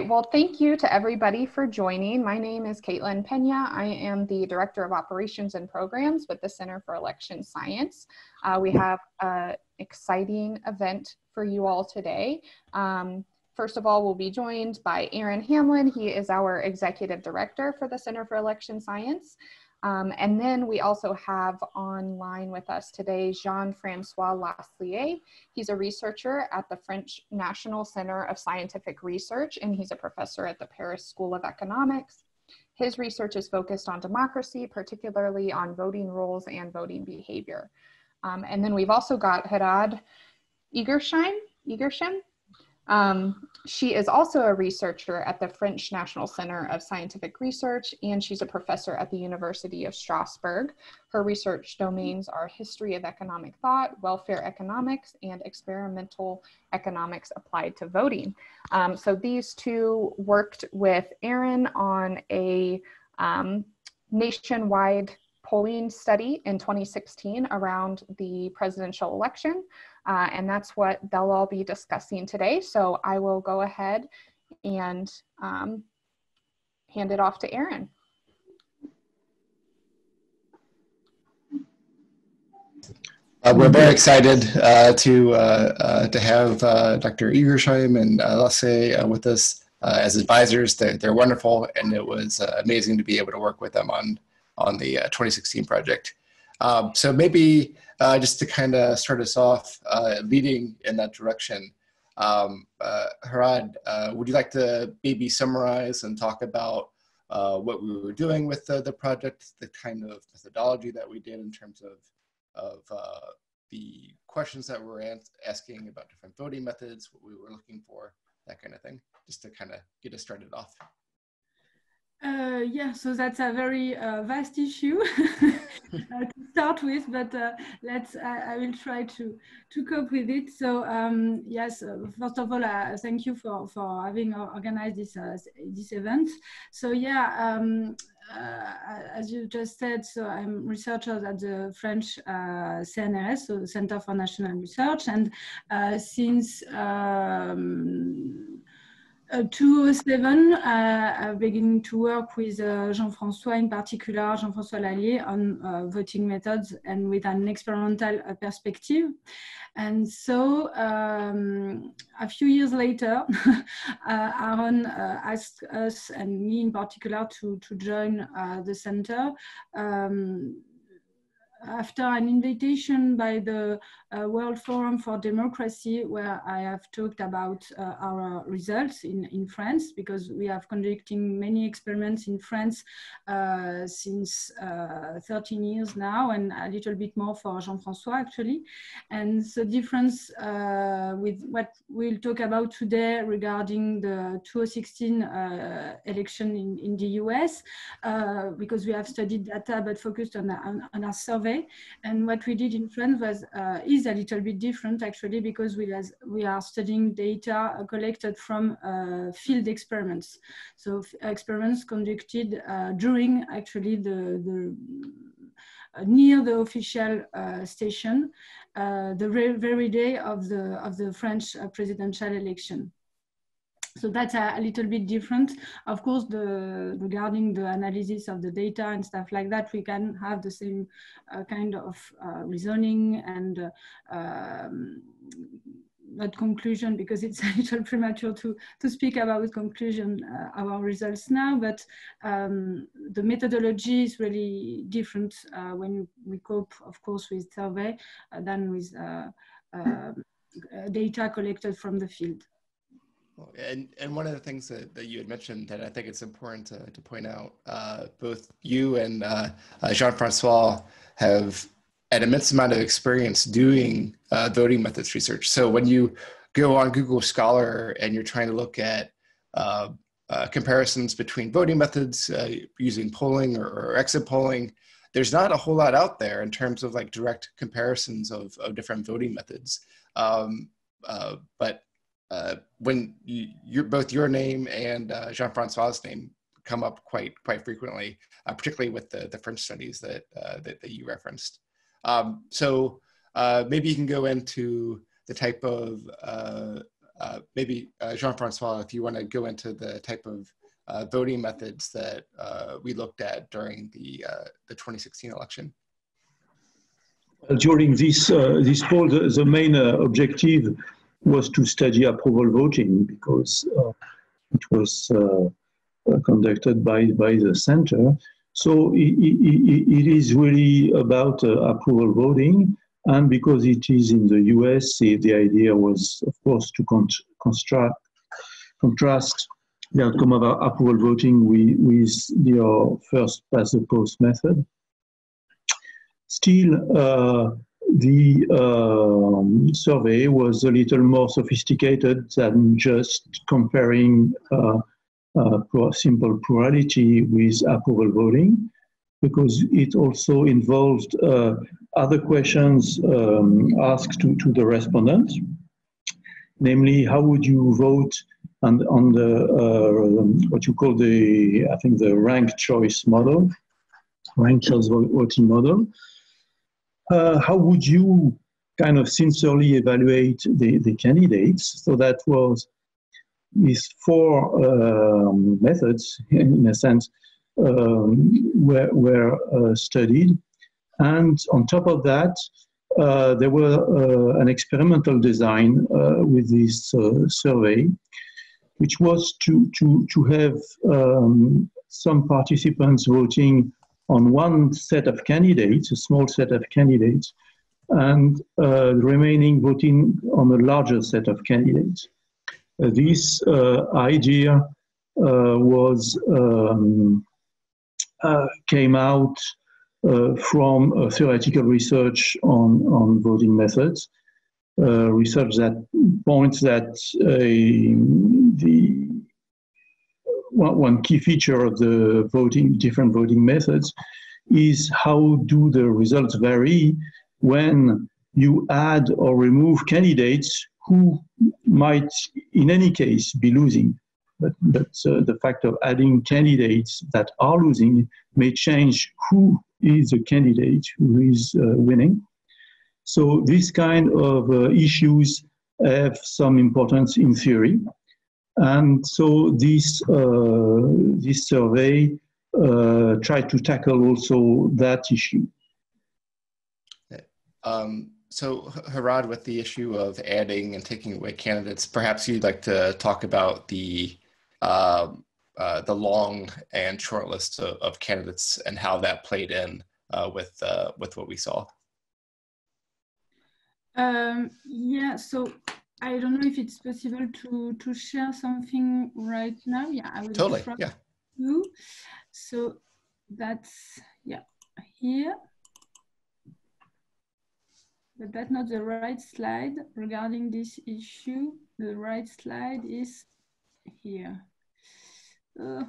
Well, thank you to everybody for joining. My name is Caitlin Pena. I am the Director of Operations and Programs with the Center for Election Science. We have an exciting event for you all today. First of all, we'll be joined by Aaron Hamlin. He is our Executive Director for the Center for Election Science. And then we also have online with us today, Jean-François Laslier. He's a researcher at the French National Center of Scientific Research, and he's a professor at the Paris School of Economics. His research is focused on democracy, particularly on voting roles and voting behavior. And then we've also got Herrade Igersheim. She is also a researcher at the French National Center of Scientific Research, and she's a professor at the University of Strasbourg. Her research domains are history of economic thought, welfare economics, and experimental economics applied to voting. So these two worked with Aaron on a nationwide polling study in 2016 around the presidential election. And that's what they'll all be discussing today. So I will go ahead and hand it off to Aaron. We're very excited to have Dr. Igersheim and Laslier with us as advisors. They're wonderful, and it was amazing to be able to work with them on the 2016 project. So maybe just to kind of start us off, leading in that direction, Herrade, would you like to maybe summarize and talk about what we were doing with the project, the kind of methodology that we did in terms of the questions that we were asking about different voting methods, what we were looking for, that kind of thing, just to kind of get us started off? Yeah, so that's a very vast issue to start with, but I will try to cope with it. So yes, first of all, thank you for having organized this event. So yeah, as you just said, so I'm researcher at the French CNRS, so the Center for National Research, and since 2007, I'm beginning to work with Jean-François, in particular, Jean-François Laslier, on voting methods and with an experimental perspective. And so a few years later, Aaron asked us, and me in particular, to join the center. After an invitation by the World Forum for Democracy, where I have talked about our results in France, because we have conducting many experiments in France since 13 years now, and a little bit more for Jean-François actually. And the difference with what we'll talk about today regarding the 2016 election in the US, because we have studied data but focused on a survey. And what we did in France was is a little bit different actually, because we are studying data collected from field experiments, so experiments conducted during actually near the official station, the very day of the French presidential election. So that's a little bit different. Of course, regarding the analysis of the data and stuff like that, we can have the same kind of reasoning and not conclusion, because it's a little premature to speak about conclusion, our results now, but the methodology is really different when we cope, of course, with survey than with data collected from the field. And one of the things that you had mentioned that I think it's important to point out, both you and Jean-François have an immense amount of experience doing voting methods research. So when you go on Google Scholar and you're trying to look at comparisons between voting methods using polling or exit polling, there's not a whole lot out there in terms of like direct comparisons of different voting methods. But when both your name and Jean-François's name come up quite frequently, particularly with the French studies that you referenced. So maybe you can go into the type of maybe Jean-François, if you want to go into the type of voting methods that we looked at during the 2016 election. During this, this poll, the main objective was to study approval voting, because it was conducted by the center. So it is really about approval voting, and because it is in the US, the idea was, of course, to contrast the outcome of our approval voting with your first past the post method. Still, the survey was a little more sophisticated than just comparing simple plurality with approval voting, because it also involved other questions asked to the respondents, namely, how would you vote and on the what you call the, I think, the ranked choice model, ranked choice voting model. How would you kind of sincerely evaluate the candidates? So that was these four methods, in a sense, were studied. And on top of that, there were an experimental design with this survey, which was to have some participants voting on one set of candidates, a small set of candidates, and remaining voting on a larger set of candidates. This idea came out from theoretical research on voting methods, research that points that one key feature of the different voting methods is how do the results vary when you add or remove candidates who might, in any case, be losing. But the fact of adding candidates that are losing may change who is the candidate who is winning. So these kind of issues have some importance in theory. And so this, this survey tried to tackle also that issue. Okay. So Herrade, with the issue of adding and taking away candidates, perhaps you'd like to talk about the long and short list of candidates and how that played in with what we saw. Yeah, so I don't know if it's possible to share something right now. Yeah, I will totally. Yeah. You. So that's, yeah, here. But that's not the right slide regarding this issue. The right slide is here. Well,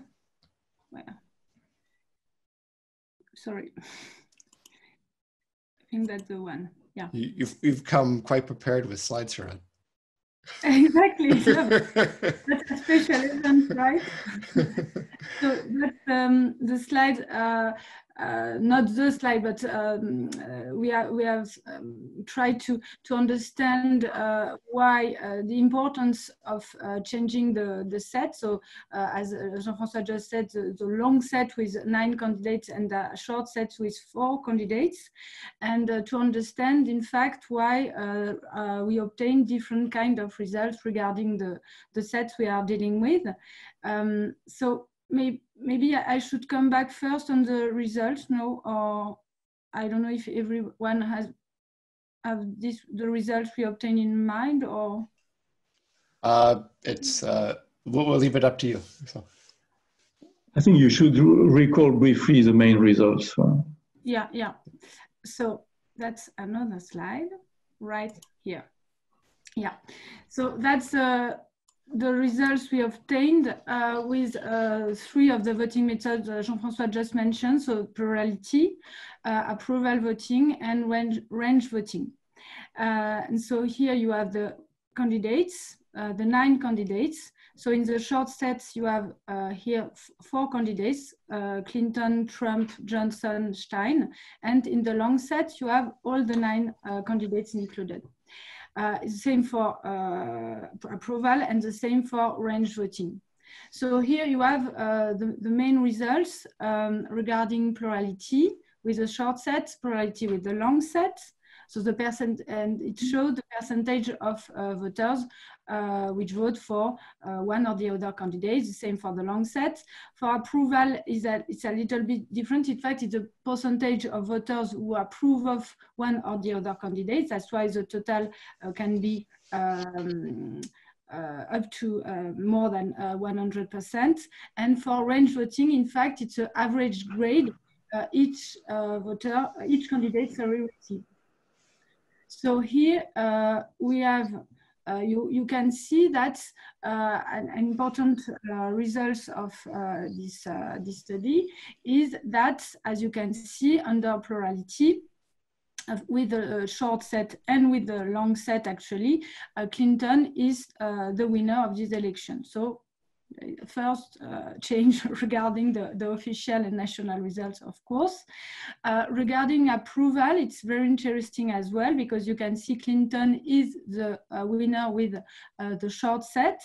sorry. I think that's the one. Yeah. You've come quite prepared with slides, Herrade. Exactly. Yeah. That's a special event, right? So that's the slide, not the slide, but we have tried to understand why the importance of changing the set. So as Jean-François just said, the long set with 9 candidates and the short set with 4 candidates, and to understand, in fact, why we obtain different kind of results regarding the sets we are dealing with. So maybe I should come back first on the results. No, or I don't know if everyone have the results we obtain in mind, or it's we'll leave it up to you. So I think you should recall briefly the main results. Yeah. So that's another slide right here. Yeah, so that's the results we obtained with 3 of the voting methods Jean-François just mentioned, so plurality, approval voting, and range voting. And so here you have the candidates, the 9 candidates. So in the short sets, you have here 4 candidates, Clinton, Trump, Johnson, Stein. And in the long set, you have all the 9 candidates included. the same for approval, and the same for range voting. So here you have the main results regarding plurality with the short set, plurality with the long set. So the percent, and it showed the percentage of voters which vote for one or the other candidate. The same for the long set. For approval, is that it's a little bit different. In fact, it's a percentage of voters who approve of one or the other candidate. That's why the total can be up to more than 100%. And for range voting, in fact, it's an average grade each candidate, sorry, receives. So here we have, you can see that an important results of this study is that, as you can see, under plurality, with the short set and with the long set, actually, Clinton is the winner of this election. So first change regarding the official and national results, of course. Regarding approval, it's very interesting as well, because you can see Clinton is the winner with the short set,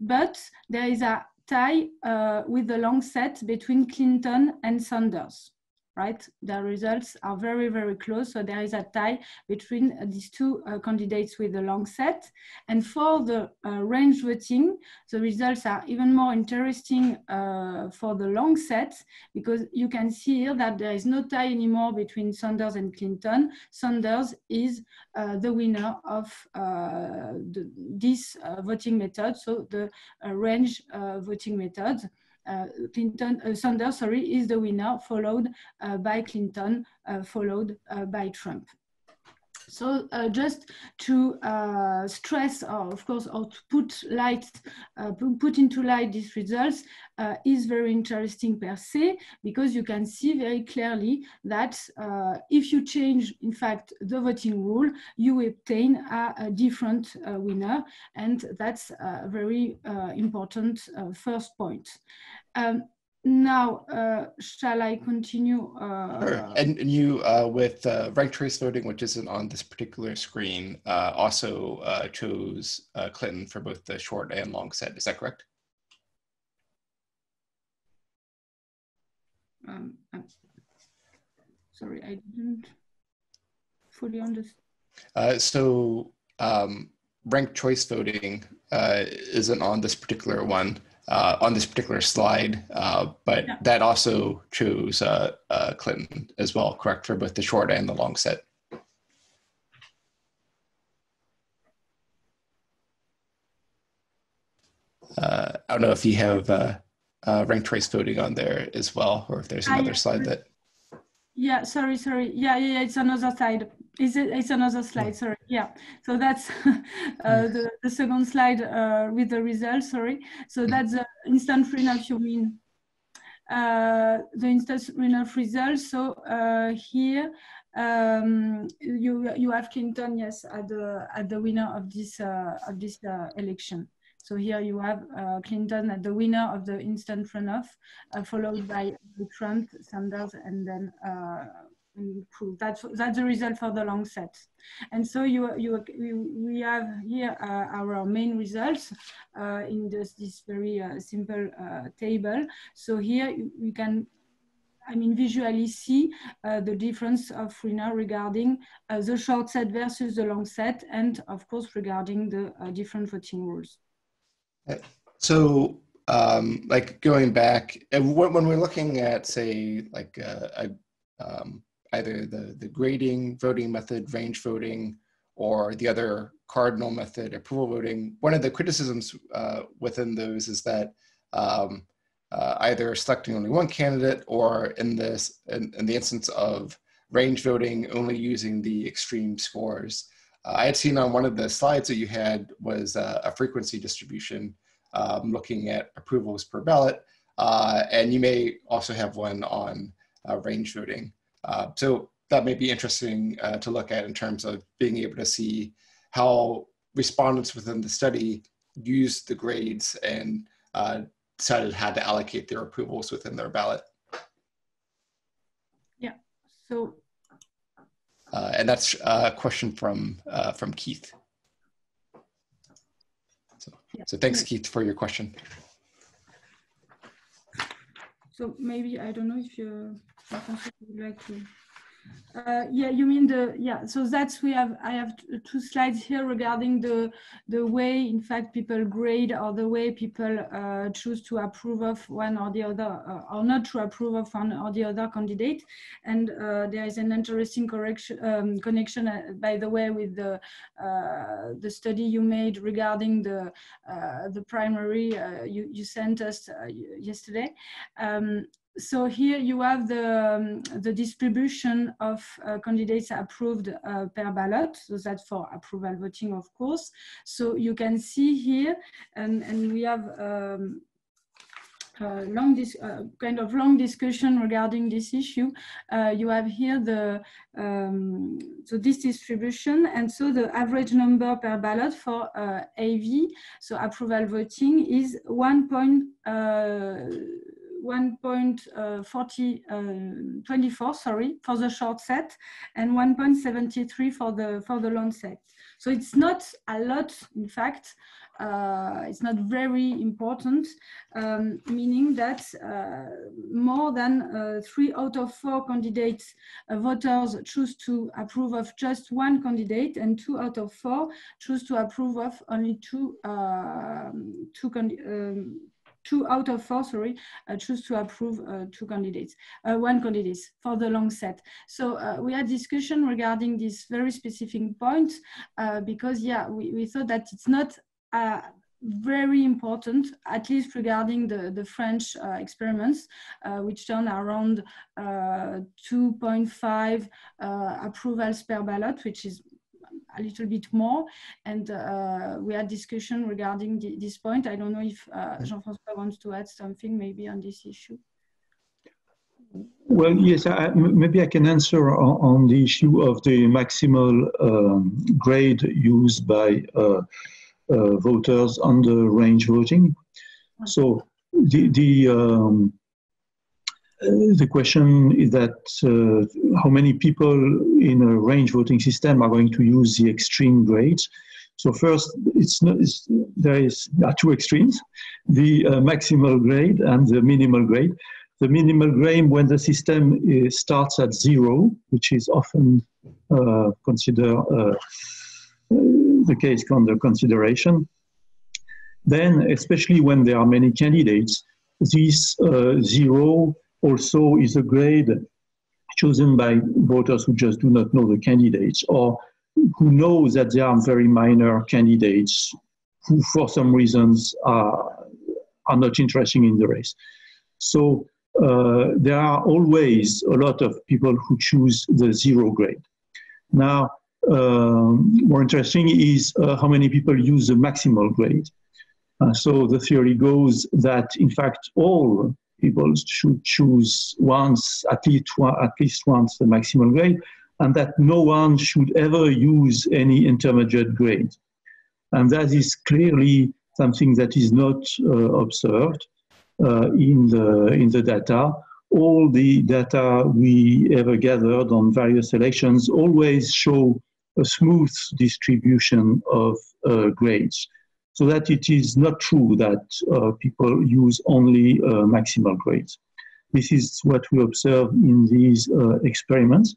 but there is a tie with the long set between Clinton and Sanders, right? The results are very, very close, so there is a tie between these two candidates with the long set. And for the range voting, the results are even more interesting for the long set, because you can see here that there is no tie anymore between Sanders and Clinton. Sanders is the winner of this voting method, so the range voting method. Sanders, sorry, is the winner, followed by Clinton, followed by Trump. So just to stress, of course, or to put into light these results is very interesting per se, because you can see very clearly that if you change, in fact, the voting rule, you obtain a different winner, and that's a very important first point. Now, shall I continue? Sure. And you, with ranked choice voting, which isn't on this particular screen, also chose Clinton for both the short and long set. Is that correct? Sorry, I didn't fully understand. Ranked choice voting isn't on this particular one. On this particular slide, but yeah, that also chose Clinton as well, correct, for both the short and the long set. I don't know if you have ranked choice voting on there as well, or if there's another slide that... Yeah, sorry. Yeah, it's another slide. It's another slide, sorry. Yeah, so that's the second slide with the results, sorry. So that's the instant runoff, you mean. The instant runoff results, so here, you have Clinton, yes, at the winner of this election. So here you have Clinton at the winner of the instant runoff, followed by Trump, Sanders, and then that's the result for the long set. And so we have here our main results in this very simple table. So here you can, I mean, visually see the difference of winner regarding the short set versus the long set, and of course regarding the different voting rules. So like going back, when we're looking at, say, like either the grading voting method, range voting, or the other cardinal method, approval voting, one of the criticisms within those is that either selecting only one candidate, or in the instance of range voting, only using the extreme scores. I had seen on one of the slides that you had was a frequency distribution looking at approvals per ballot, and you may also have one on range voting. So that may be interesting to look at in terms of being able to see how respondents within the study used the grades and decided how to allocate their approvals within their ballot. Yeah, so. And that's a question from Keith. So thanks, Keith, for your question. So maybe, I don't know if you would like to. Yeah, you mean the, yeah, so that's, we have, I have two slides here regarding the way, in fact, people grade or the way people choose to approve of one or the other, or not to approve of one or the other candidate. And there is an interesting connection, by the way, with the study you made regarding the primary you sent us yesterday. So here you have the distribution of candidates approved per ballot. So that's for approval voting, of course. So you can see here, and we have kind of long discussion regarding this issue. You have here the so this distribution, and so the average number per ballot for AV, so approval voting, is 1.24, sorry, for the short set, and 1.73 for the long set. So it's not a lot, in fact. It's not very important, meaning that more than 3 out of 4 candidates, voters choose to approve of just one candidate, and 2 out of 4 choose to approve of only two out of four choose to approve one candidate for the long set. So we had discussion regarding this very specific point because, yeah, we thought that it's not very important, at least regarding the French experiments, which turn around 2.5 approvals per ballot, which is a little bit more, and we had discussion regarding this point. I don't know if Jean-François wants to add something maybe on this issue. Well, yes, maybe I can answer on the issue of the maximal grade used by voters under range voting. So the question is that how many people in a range voting system are going to use the extreme grades. So first, there are two extremes, the maximal grade and the minimal grade. The minimal grade, when the system starts at 0, which is often considered the case under consideration, then especially when there are many candidates, this 0 also is a grade chosen by voters who just do not know the candidates, or who know that they are very minor candidates who for some reasons are not interested in the race. So there are always a lot of people who choose the 0 grade. Now, more interesting is how many people use the maximal grade. So the theory goes that, in fact, all people should choose once, at least once, the maximal grade, and that no one should ever use any intermediate grade. And that is clearly something that is not observed in the data. All the data we ever gathered on various elections always show a smooth distribution of grades. So that it is not true that people use only maximal grades. This is what we observe in these experiments.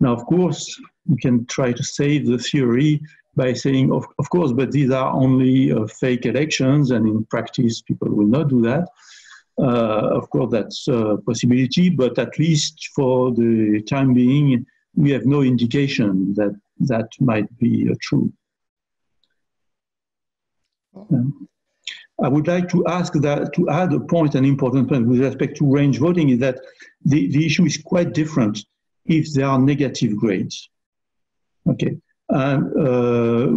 Now, of course, we can try to save the theory by saying, of course, but these are only fake elections, and in practice, people will not do that. Of course, that's a possibility, but at least for the time being, we have no indication that that might be true. I would like to ask that to add a point, an important point with respect to range voting, is that the issue is quite different if there are negative grades. Okay, and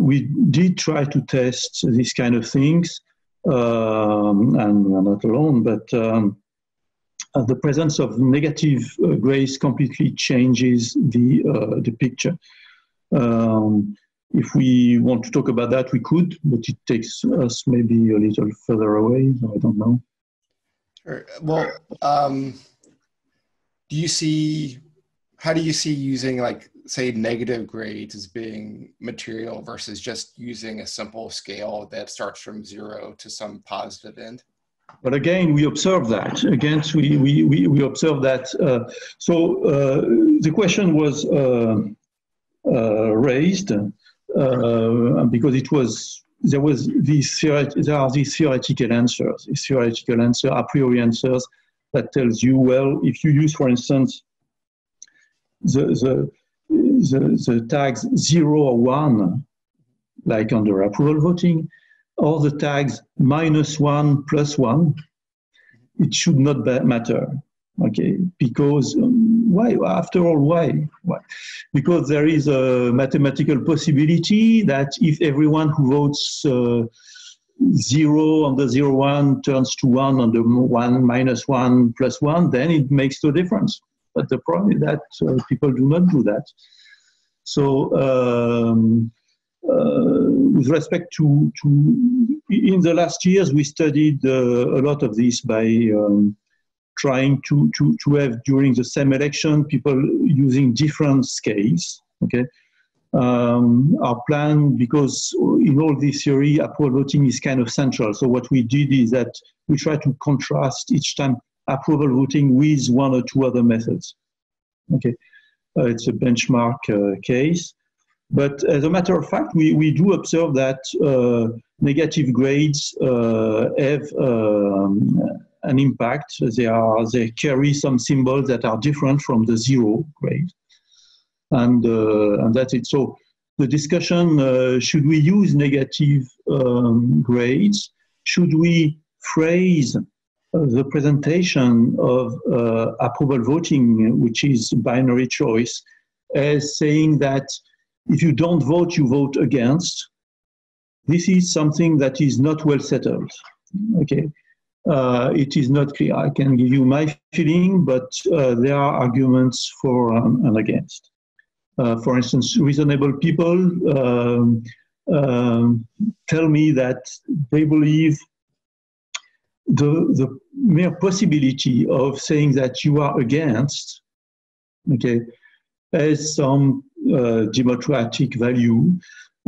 we did try to test these kind of things, and we are not alone, but the presence of negative grades completely changes the picture. If we want to talk about that, we could, but it takes us maybe a little further away, so I don't know. Sure. Well, do you see, how do you see using like say negative grades as being material versus just using a simple scale that starts from zero to some positive end? But again, we observe that. Again, we observe that. The question was raised because it was, there are these theoretical answers, a priori answers that tells you, well, if you use, for instance, the tags 0 or 1, like under approval voting, or the tags -1, +1, it should not matter, okay? Because why? After all, why? Because there is a mathematical possibility that if everyone who votes 0 on the 0, 1 turns to 1 on the 1, -1, +1, then it makes no difference. But the problem is that people do not do that. So with respect to, in the last years, we studied a lot of this by trying to have, during the same election, people using different scales, okay? Our plan, because in all this theory, approval voting is kind of central. So what we did is that we try to contrast each time approval voting with 1 or 2 other methods. Okay, it's a benchmark case. But as a matter of fact, we do observe that negative grades have an impact. They carry some symbols that are different from the 0 grade. And that's it. So the discussion, should we use negative grades? Should we phrase the presentation of approval voting, which is binary choice, as saying that if you don't vote, you vote against? This is something that is not well settled, okay? It is not clear. I can give you my feeling, but there are arguments for and against. For instance, reasonable people tell me that they believe the mere possibility of saying that you are against, okay, has some democratic value,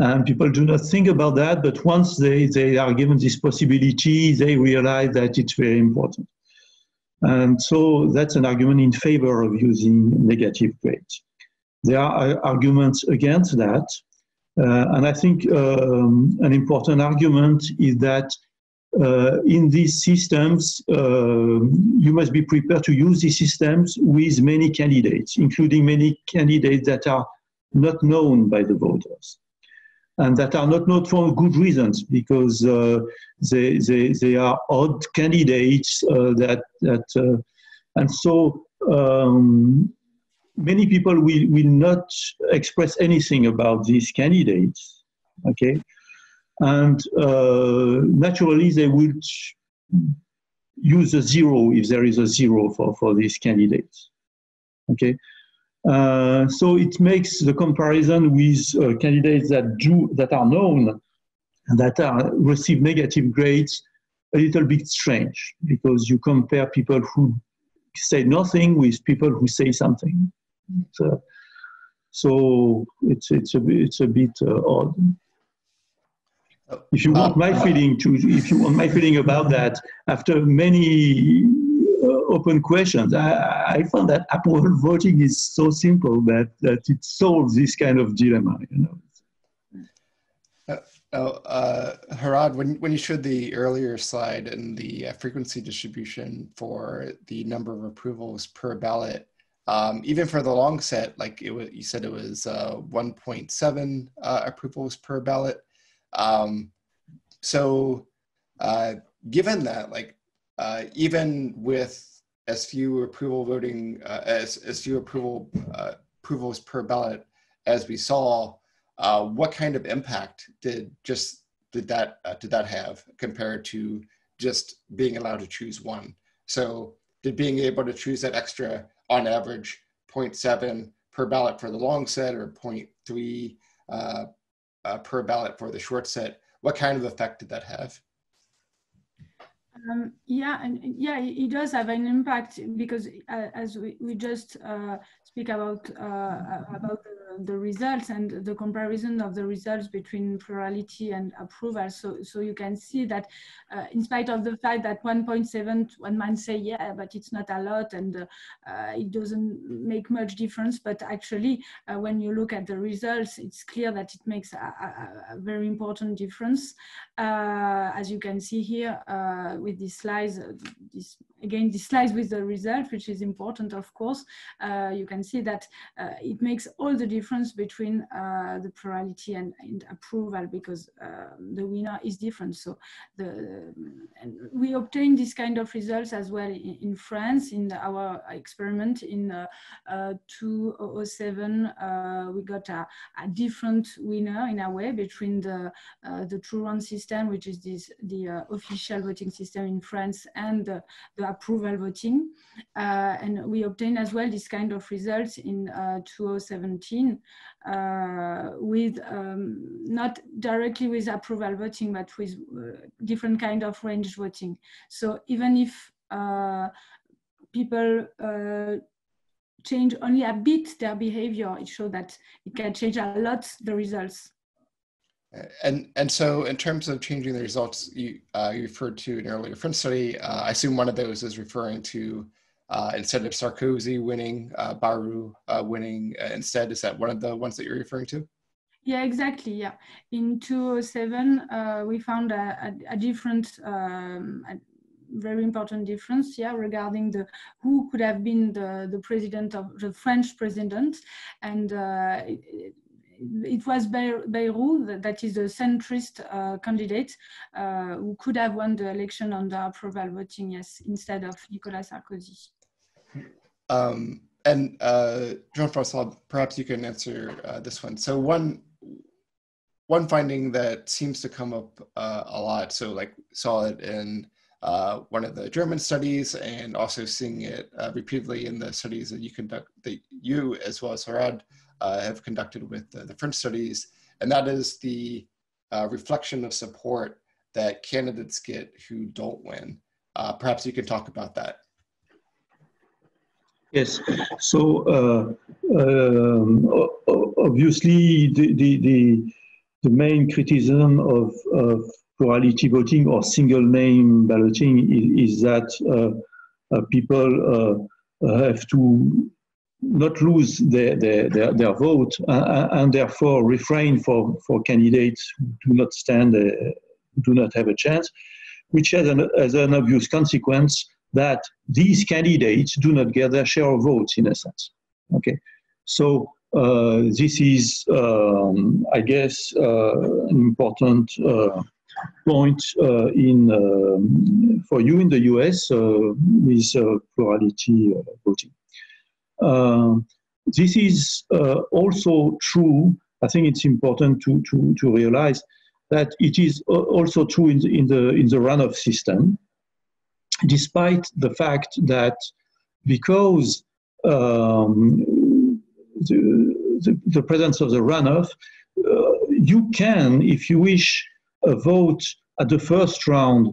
and people do not think about that, but once they are given this possibility, they realize that it's very important. And so that's an argument in favor of using negative grades. There are arguments against that, and I think an important argument is that in these systems, you must be prepared to use these systems with many candidates, including many candidates that are not known by the voters, and that are not known for good reasons, because they are odd candidates and so many people will not express anything about these candidates, okay? And naturally, they would use a 0 if there is a 0 for these candidates, okay? So it makes the comparison with candidates that are known and that receive negative grades a little bit strange, because you compare people who say nothing with people who say something. So it's a bit odd. If you want my feeling about that, after many open questions, I found that approval voting is so simple that it solves this kind of dilemma, you know. Herrade, when you showed the earlier slide and the frequency distribution for the number of approvals per ballot, even for the long set, like you said it was 1.7 approvals per ballot. Given that, like, even with as few approval voting, approvals per ballot as we saw, what kind of impact did that have compared to just being allowed to choose 1? So did being able to choose that extra, on average, 0.7 per ballot for the long set or 0.3 per ballot for the short set, what kind of effect did that have? Yeah, it does have an impact, because as we just speak about the results and the comparison of the results between plurality and approval. So you can see that in spite of the fact that 1.7, one might say, yeah, but it's not a lot and it doesn't make much difference. But actually, when you look at the results, it's clear that it makes a very important difference. As you can see here with these slides, these slides with the result, which is important, of course, you can see that it makes all the difference between the plurality and approval, because the winner is different. So and we obtain this kind of results as well in France in our experiment in 2007. We got a different winner in a way between the true one system, which is the official voting system in France, and the approval voting, and we obtain as well this kind of results in 2017 with not directly with approval voting, but with different kind of ranged voting. So even if people change only a bit their behavior, it shows that it can change a lot the results. And so in terms of changing the results, you referred to an earlier French study. I assume one of those is referring to instead of Sarkozy winning, Bayrou winning instead. Is that one of the ones that you're referring to? Yeah, exactly. Yeah, in 2007 we found a different very important difference here, yeah, regarding who could have been the president of the French president, and it was Bayrou, that is a centrist candidate who could have won the election under approval voting, yes, instead of Nicolas Sarkozy. And Jean-François, perhaps you can answer this one. So one finding that seems to come up a lot, so like saw it in one of the German studies, and also seeing it repeatedly in the studies that you conduct, that you as well as Herrade have conducted with the French studies, and that is the reflection of support that candidates get who don't win. Perhaps you could talk about that. Yes, so obviously the main criticism of plurality voting or single name balloting is that people have to not lose their vote, and therefore refrain for candidates who do not stand, do not have a chance, which has an obvious consequence that these candidates do not get their share of votes, in a sense. Okay, so this is, I guess, an important point in for you in the US with plurality voting. This is also true. I think it's important to realize that it is also true in the runoff system, despite the fact that because the presence of the runoff, you can, if you wish, vote at the first round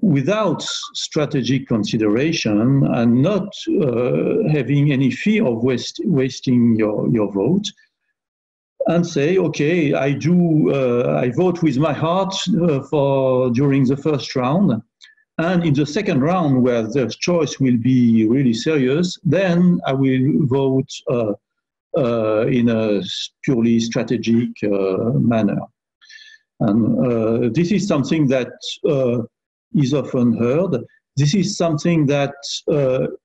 without strategic consideration and not having any fear of wasting your vote, and say, okay, I vote with my heart during the first round, and in the second round where the choice will be really serious, then I will vote in a purely strategic manner. And this is something that is often heard. This is something that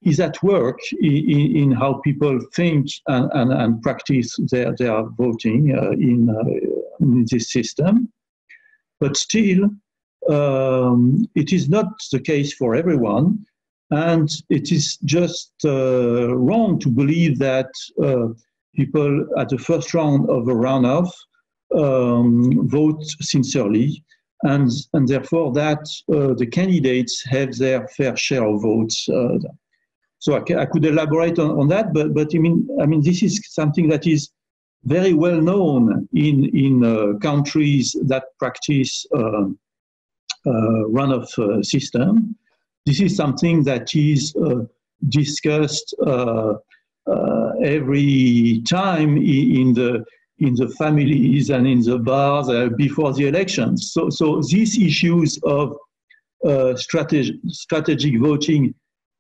is at work in how people think and practice their voting in this system. But still, it is not the case for everyone. And it is just wrong to believe that people at the first round of a runoff vote sincerely, and therefore that the candidates have their fair share of votes. So I could elaborate on that, but I mean this is something that is very well known in countries that practice runoff system. This is something that is discussed every time in the families and in the bars before the elections. So these issues of strategic voting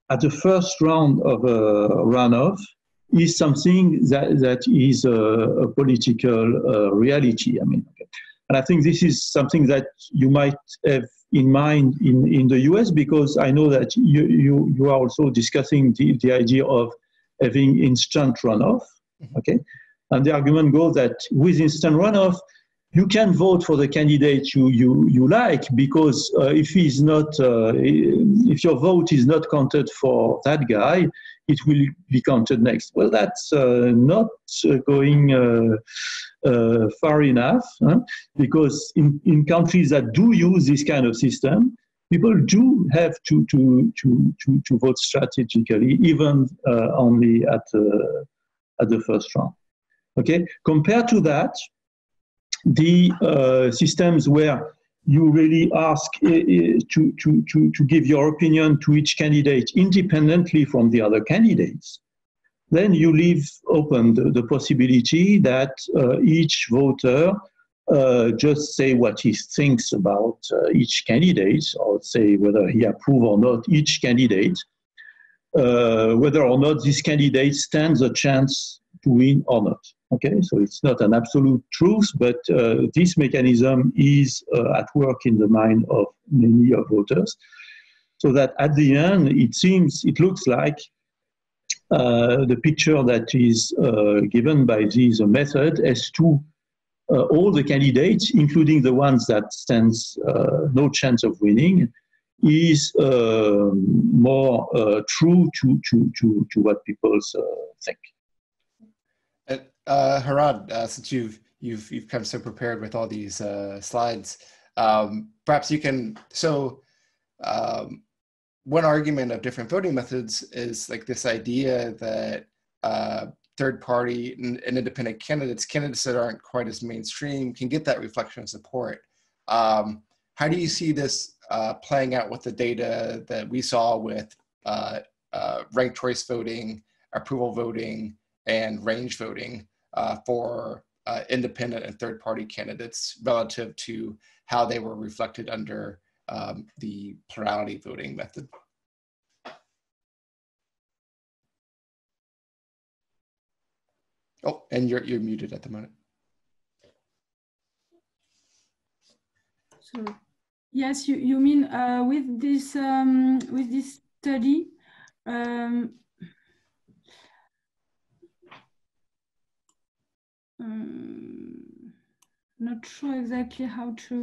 at the first round of a runoff is something that is a political reality. I mean, okay. And I think this is something that you might have in mind in the US, because I know that you are also discussing the idea of having instant runoff, okay? And the argument goes that with instant runoff, you can vote for the candidate you like, because if your vote is not counted for that guy, it will be counted next. Well, that's not going far enough, huh? Because in countries that do use this kind of system, people do have to vote strategically, even only at the first round. Okay. Compared to that, the systems where you really ask to give your opinion to each candidate independently from the other candidates, then you leave open the possibility that each voter just say what he thinks about each candidate, or say whether he approves or not each candidate, whether or not this candidate stands a chance to win or not. Okay, so it's not an absolute truth, but this mechanism is at work in the mind of many of voters, so that at the end it looks like the picture that is given by this method as to all the candidates, including the ones that stands no chance of winning, is more true to what people think. Herrade, since you've come so prepared with all these slides, perhaps you can. So, one argument of different voting methods is like this idea that third-party and independent candidates that aren't quite as mainstream, can get that reflection of support. How do you see this playing out with the data that we saw with ranked choice voting, approval voting, and range voting for independent and third-party candidates relative to how they were reflected under the plurality voting method? Oh, and you're muted at the moment. So, yes, you mean with this study. Not sure exactly how to.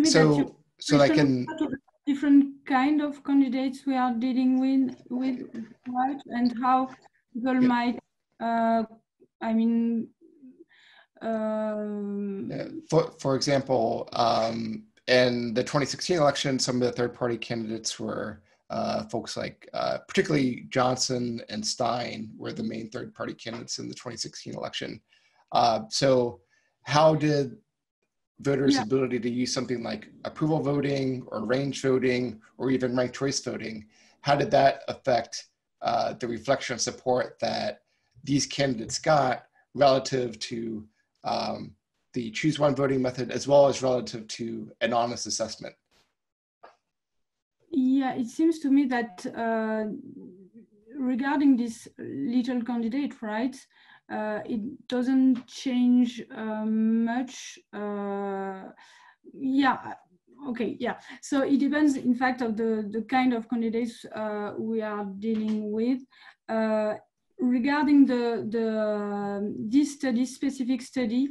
So I can. Different kind of candidates we are dealing with right, and how people might. I mean. For example, in the 2016 election, some of the third-party candidates were. Folks like, particularly Johnson and Stein were the main third-party candidates in the 2016 election. So how did voters' ability to use something like approval voting or range voting or even ranked choice voting, how did that affect the reflection of support that these candidates got relative to the choose one voting method, as well as relative to an honest assessment? Yeah, it seems to me that regarding this little candidate, right, it doesn't change much. Yeah, okay, yeah. So it depends, in fact, of the kind of candidates we are dealing with. Regarding this study, specific study,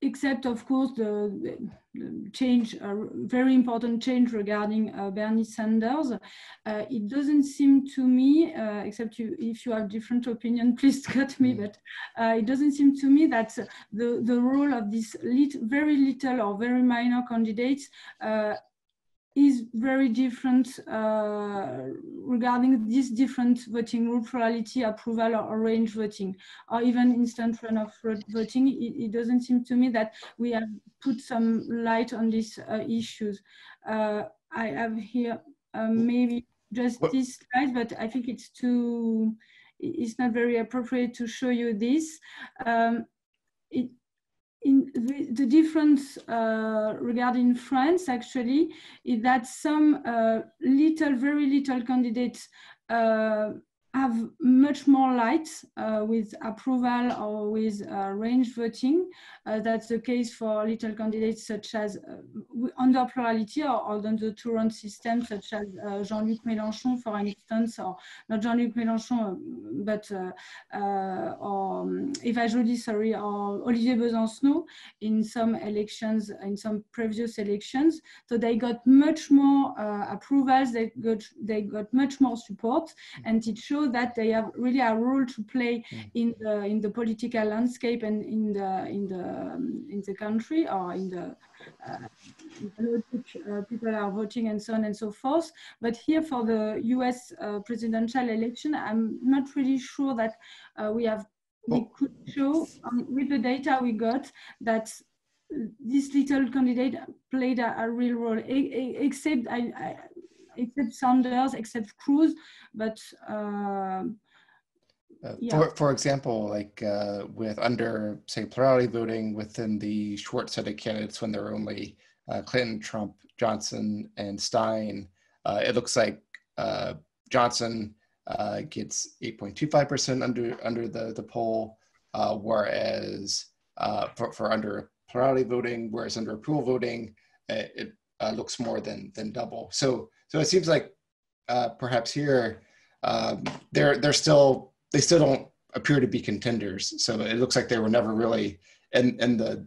except, of course, the change, very important change regarding Bernie Sanders. It doesn't seem to me, except if you have different opinion, please cut me, but it doesn't seem to me that the role of these very little or very minor candidates is very different regarding these different voting rules, plurality, approval, or range voting, or even instant runoff voting. It doesn't seem to me that we have put some light on these issues. I have here maybe just this slide, but I think it's too, it's not very appropriate to show you this. The difference regarding France actually is that some very little candidates have much more light with approval or with range voting. That's the case for little candidates such as under plurality or under two-round system, such as Jean-Luc Mélenchon, for instance, or not Jean-Luc Mélenchon, but or Eva Joly, sorry, or Olivier Besancenot in some elections, in some previous elections. So they got much more approvals. They got much more support, and it shows that they have really a role to play in the political landscape and in the country, or in the people are voting and so on and so forth. But here for the US presidential election, I'm not really sure that we could show with the data we got that this little candidate played a real role, except Sanders, except Cruz, but yeah. For example, like with under, say, plurality voting within the Schwartz set of candidates, when there were only Clinton, Trump, Johnson, and Stein, it looks like Johnson gets 8.25% under the poll, whereas for under plurality voting, whereas under approval voting, it looks more than double. So it seems like perhaps here they still don't appear to be contenders. So it looks like they were never really in the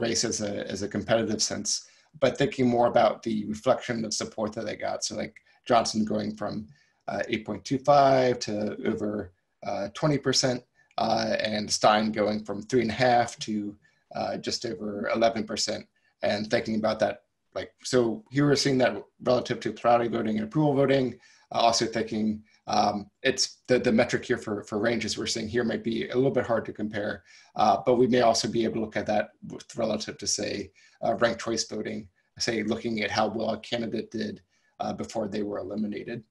race as a competitive sense. But thinking more about the reflection of support that they got, so like Johnson going from 8.25 to over 20%, and Stein going from 3.5 to just over 11%, and thinking about that. Like, so here we're seeing that relative to plurality voting and approval voting, also thinking it's the metric here for ranges we're seeing here might be a little bit hard to compare, but we may also be able to look at that with relative to, say, ranked choice voting, say looking at how well a candidate did before they were eliminated,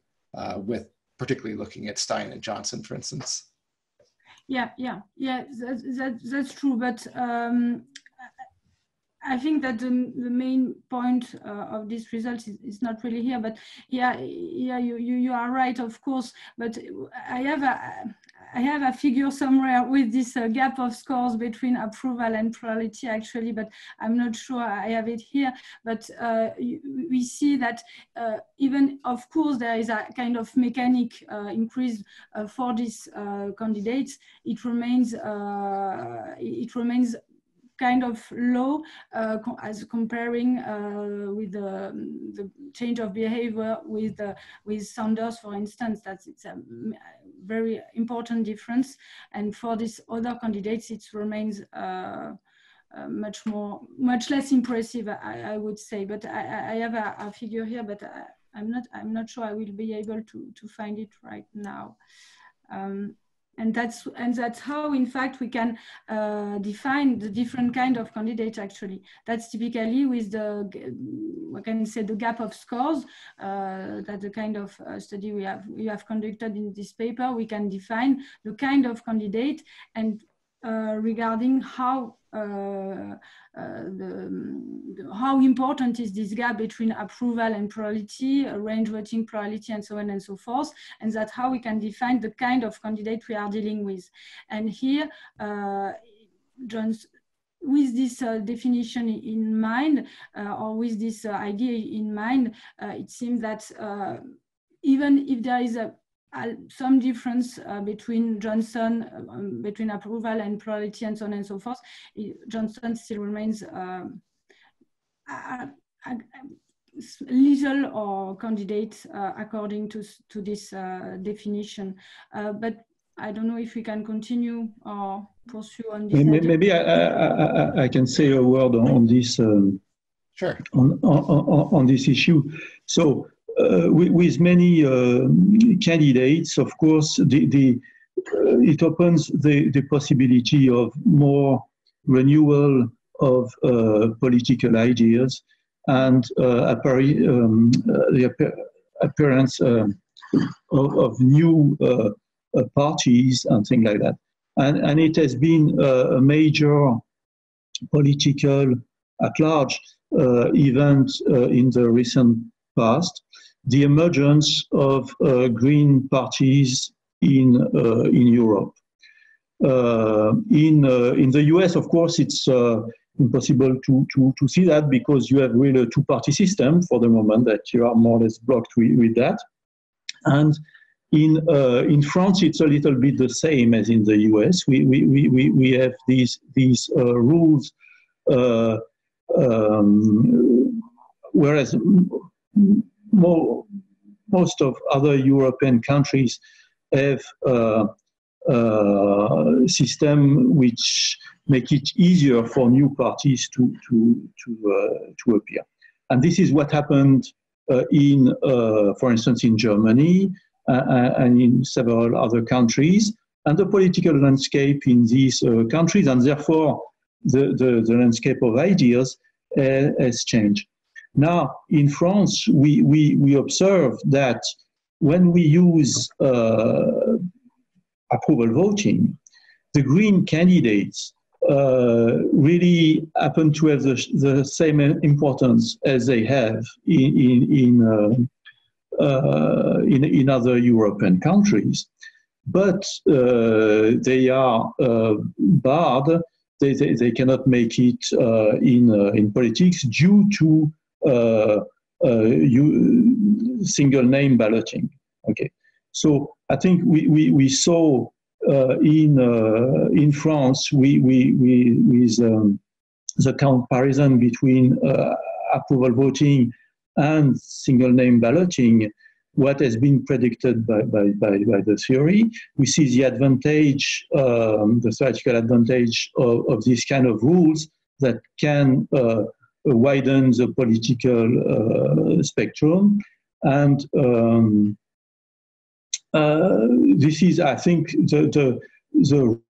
with particularly looking at Stein and Johnson, for instance. Yeah, that's true, but I think that the main point of this result is not really here, but yeah, you are right, of course. But I have a figure somewhere with this gap of scores between approval and plurality, actually, but I'm not sure I have it here. But we see that even, of course, there is a kind of mechanic increase for these candidates. It remains kind of low as comparing with the change of behavior with Sanders, for instance. It's a very important difference. And for these other candidates, it remains much less impressive, I would say. But I have a figure here, but I'm not sure I will be able to find it right now. And that's how, in fact, we can define the different kind of candidates, actually. That's typically with the gap of scores, that the kind of study we have conducted in this paper. We can define the kind of candidate and regarding how how important is this gap between approval and plurality, range voting, plurality, and so on and so forth, and that's how we can define the kind of candidate we are dealing with. And here, with this definition in mind, or with this idea in mind, it seems that even if there is some difference between Johnson, between approval and plurality and so on and so forth, Johnson still remains little or candidate according to this definition. But I don't know if we can continue or pursue on this. Maybe I can say a word on this sure. On this issue. So with many candidates, of course, it opens the possibility of more renewal of political ideas and the appearance of new parties and things like that. And it has been a major political at-large event in the recent past, the emergence of green parties in Europe. In the US, of course, it's impossible to see that, because you have really a two-party system for the moment, that you are more or less blocked with that. And in France, it's a little bit the same as in the US. We have these rules, whereas most of other European countries have system which make it easier for new parties to appear. And this is what happened for instance, in Germany and in several other countries, and the political landscape in these countries, and therefore the landscape of ideas has changed. Now, in France, we observe that when we use approval voting, the green candidates really happen to have the same importance as they have in other European countries, but they are barred. They cannot make it in politics due to single name balloting. Okay, so I think we saw in France with the comparison between approval voting and single name balloting, what has been predicted by the theory. We see the advantage, the theoretical advantage of this kind of rules that can widen the political spectrum. And this is, I think, the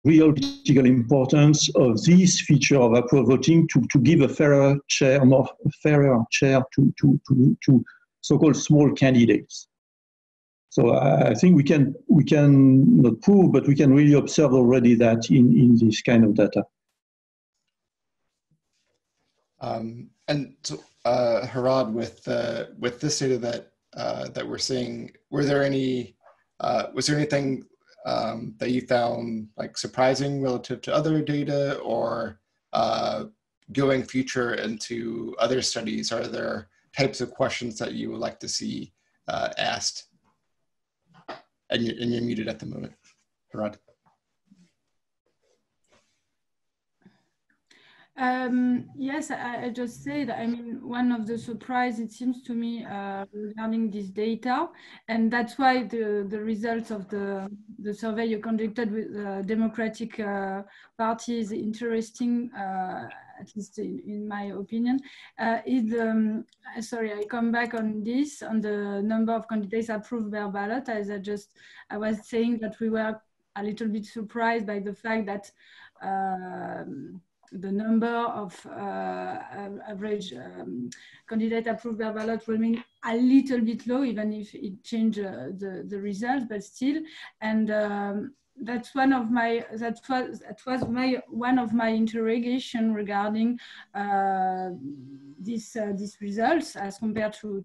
real political importance of this feature of approval voting, to give a fairer share, more fairer share to so-called small candidates. So I think we can not prove, but we can really observe already that in this kind of data. And so, Herrade, with this data that we're seeing, was there anything that you found like surprising relative to other data, or going future into other studies? Are there types of questions that you would like to see asked? And you're muted at the moment, Herrade. Yes, I just said, I mean, one of the surprises, it seems to me, regarding this data, and that's why the results of the survey you conducted with Democratic Party is interesting, at least in my opinion, is, sorry, I come back on this, on the number of candidates approved by ballot, as I was saying that we were a little bit surprised by the fact that the number of average candidate approved by ballot remained a little bit low, even if it changed the results, but still. And that's one of my that was one of my interrogation regarding these results as compared to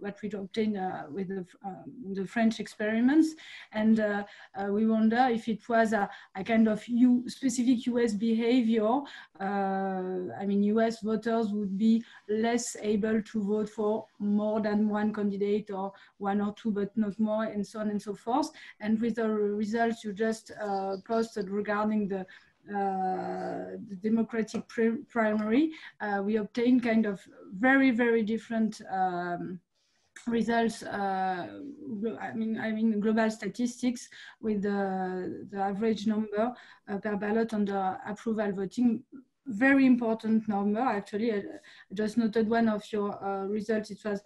what we obtained with the French experiments, and we wonder if it was a kind of specific U.S. behavior. I mean, U.S. voters would be less able to vote for more than one candidate, or one or two, but not more, and so on and so forth. And with the results you just posted regarding the Democratic primary, we obtained kind of very, very different results. I mean global statistics with the average number per ballot under approval voting very important number. Actually, I just noted one of your results. It was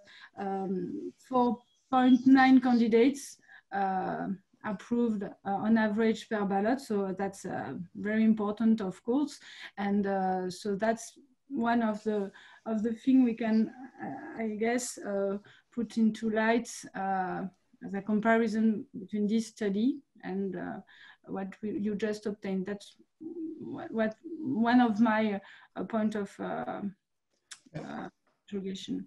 4.9 candidates approved on average per ballot. So that's very important, of course. And so that's one of the things we can, I guess, put into light as a comparison between this study and what you just obtained. That's what one of my point of interrogation.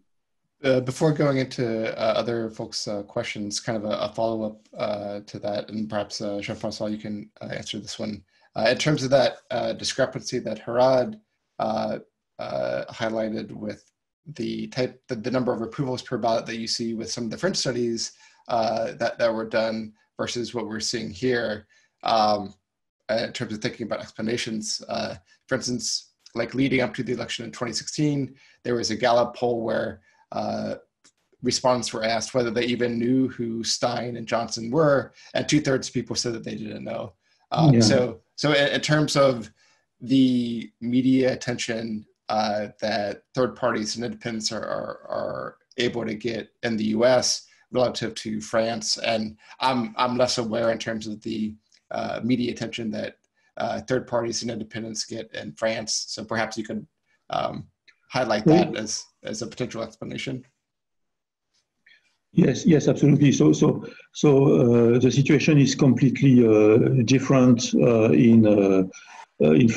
Before going into other folks' questions, kind of a follow-up to that, and perhaps Jean-François, you can answer this one. In terms of that discrepancy that Herrade highlighted with the type, the number of approvals per ballot that you see with some of the French studies that were done versus what we're seeing here, in terms of thinking about explanations. For instance, like leading up to the election in 2016, there was a Gallup poll where respondents were asked whether they even knew who Stein and Johnson were, and 2/3 of people said that they didn't know. So in terms of the media attention that third parties and independents are able to get in the U.S. relative to France, and I'm less aware in terms of the media attention that third parties and independents get in France. So perhaps you could highlight that as a potential explanation. Yes, absolutely. So the situation is completely different in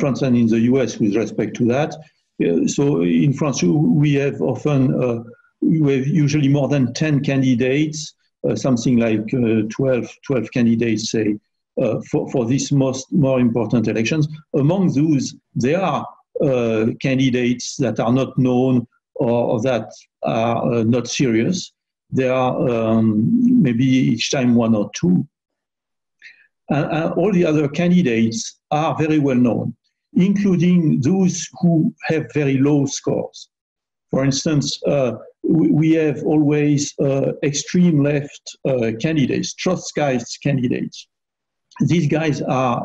France and in the U.S. with respect to that. So in France, we have often, we have usually more than 10 candidates, something like 12 candidates, say, for these more important elections. Among those, there are candidates that are not known or that are not serious. There are maybe each time one or two. And all the other candidates are very well known, including those who have very low scores. For instance, we have always extreme left candidates, Trotskyist candidates. These guys are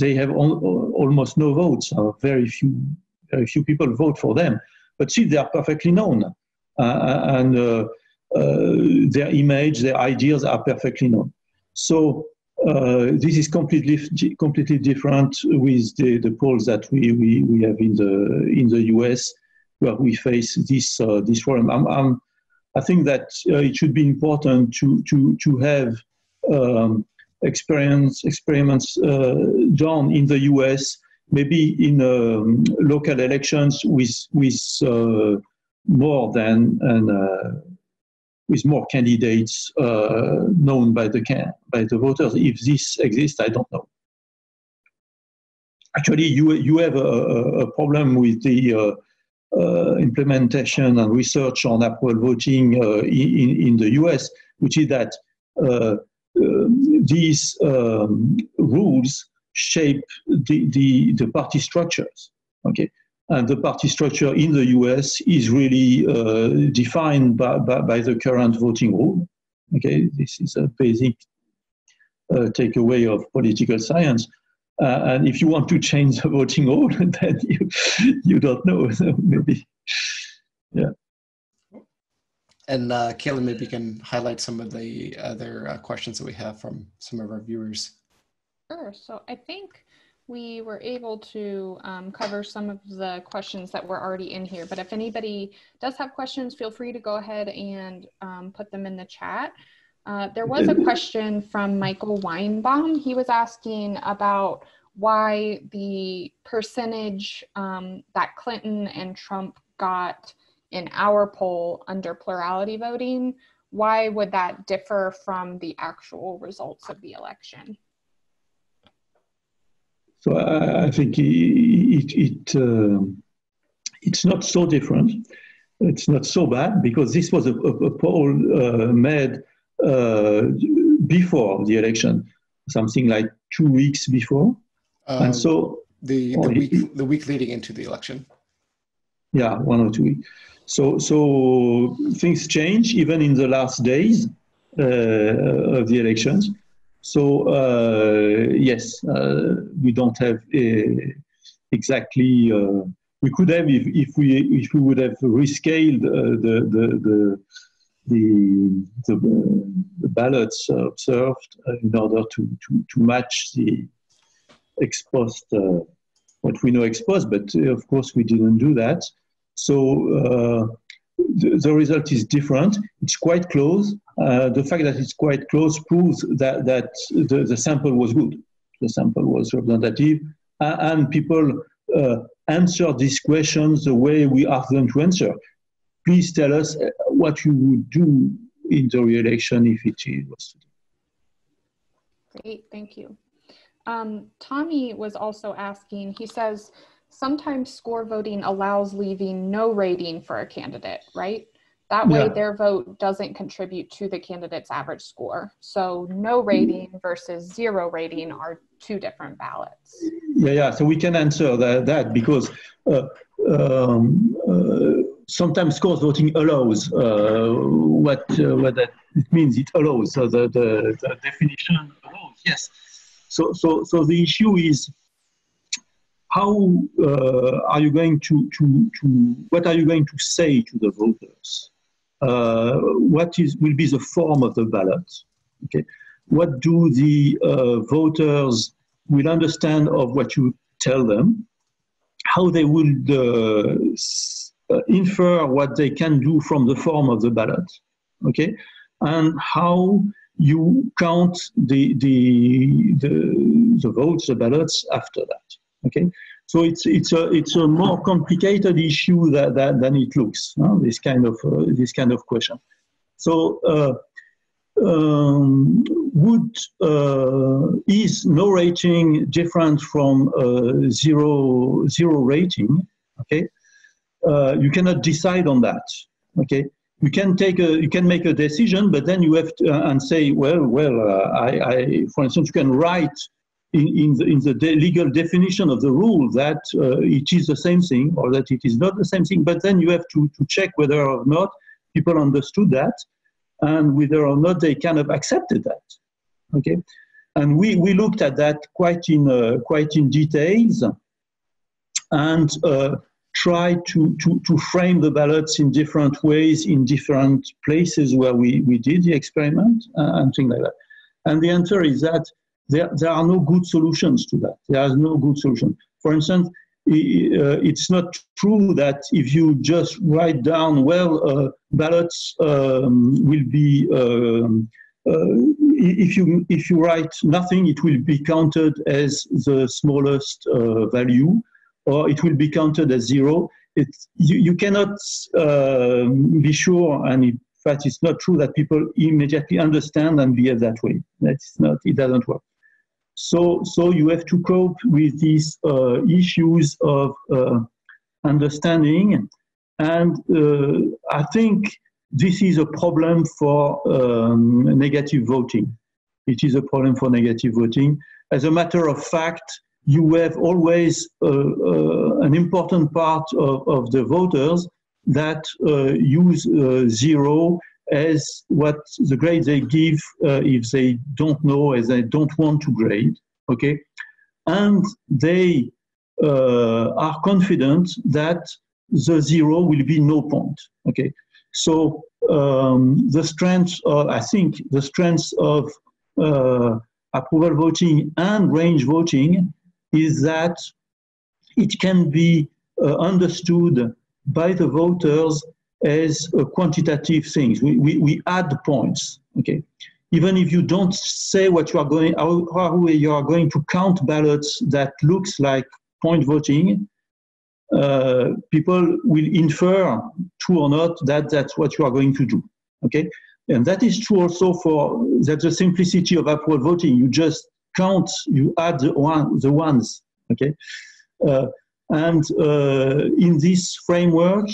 they have almost no votes. Very few people vote for them, but still they are perfectly known, and their image, their ideas are perfectly known. So this is completely different with the polls that we have in the US, where we face this problem. I think that it should be important to have experiments done in the US, maybe in local elections with more candidates known by the voters. If this exists, I don't know. Actually, you have a problem with the implementation and research on approval voting in the US, which is that these rules shape the party structures. Okay. And the party structure in the U.S. is really defined by the current voting rule. Okay, this is a basic takeaway of political science. And if you want to change the voting rule, then you don't know. Maybe, yeah. And Caitlin, maybe you can highlight some of the other questions that we have from some of our viewers. Sure. So I think we were able to cover some of the questions that were already in here, but if anybody does have questions, feel free to go ahead and put them in the chat. There was a question from Michael Weinbaum. He was asking about why the percentage that Clinton and Trump got in our poll under plurality voting, why would that differ from the actual results of the election? So I think it's not so different. It's not so bad because this was a poll made before the election, something like 2 weeks before, and so the week leading into the election. Yeah, 1 or 2 weeks. So things change even in the last days of the elections. So yes, we don't have exactly we could have if we would have rescaled the ballots observed in order to match the exposed what we know exposed, but of course we didn't do that. So the result is different. It's quite close. The fact that it's quite close proves that the sample was good. The sample was representative, and people answer these questions the way we ask them to answer. Please tell us what you would do in the re-election if it was. Great, thank you. Tommy was also asking, he says, sometimes score voting allows leaving no rating for a candidate, right? That way their vote doesn't contribute to the candidate's average score. So no rating versus zero rating are two different ballots. Yeah, yeah. So we can answer that because sometimes score voting allows what that it means. It allows. So the definition allows. Yes. So the issue is, how are you going to what are you going to say to the voters? What will be the form of the ballot? Okay. What do the voters will understand of what you tell them? How they will infer what they can do from the form of the ballot? Okay, and how you count the votes, the ballots after that? Okay, so it's a more complicated issue than it looks. Huh? This kind of question. So is no rating different from zero rating? Okay, you cannot decide on that. Okay, you can make a decision, but then you have to and say, well, for instance, you can write in the legal definition of the rule that it is the same thing or that it is not the same thing, but then you have to check whether or not people understood that and whether or not they kind of accepted that. Okay, and we looked at that quite in details and tried to frame the ballots in different ways in different places where we did the experiment and things like that. And the answer is that there are no good solutions to that. There is no good solution. For instance, it's not true that if you just write down, well, ballots will be, if you write nothing, it will be counted as the smallest value, or it will be counted as zero. You cannot be sure, and in fact, it's not true that people immediately understand and behave that way. That's not, it doesn't work. So you have to cope with these issues of understanding, and I think this is a problem for negative voting. It is a problem for negative voting. As a matter of fact, you have always an important part of the voters that use zero as what the grade they give if they don't know, as they don't want to grade, okay? And they are confident that the zero will be no point, okay? So I think the strength of approval voting and range voting is that it can be understood by the voters as quantitative things. We add points, okay? Even if you don't say what you are going, how you are going to count ballots that looks like point voting, people will infer, true or not, that that's what you are going to do, okay? And that is true also for, that's the simplicity of approval voting. You just count, you add the ones, okay? And in this framework,